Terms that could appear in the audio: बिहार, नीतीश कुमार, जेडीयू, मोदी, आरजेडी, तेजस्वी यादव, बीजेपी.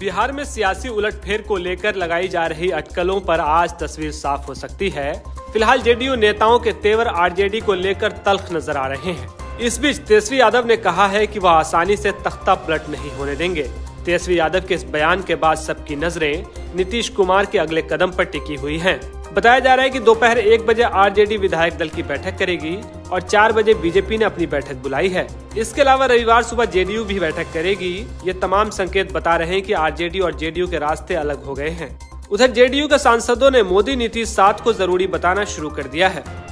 बिहार में सियासी उलटफेर को लेकर लगाई जा रही अटकलों पर आज तस्वीर साफ हो सकती है। फिलहाल जेडीयू नेताओं के तेवर आरजेडी को लेकर तल्ख नजर आ रहे हैं। इस बीच तेजस्वी यादव ने कहा है कि वह आसानी से तख्ता पलट नहीं होने देंगे। तेजस्वी यादव के इस बयान के बाद सबकी नजरें नीतीश कुमार के अगले कदम पर टिकी हुई है। बताया जा रहा है कि दोपहर 1 बजे आरजेडी विधायक दल की बैठक करेगी और 4 बजे बीजेपी ने अपनी बैठक बुलाई है। इसके अलावा रविवार सुबह जेडीयू भी बैठक करेगी। ये तमाम संकेत बता रहे हैं कि आरजेडी और जेडीयू के रास्ते अलग हो गए हैं। उधर जेडीयू के सांसदों ने मोदी नीतीश साथ को जरूरी बताना शुरू कर दिया है।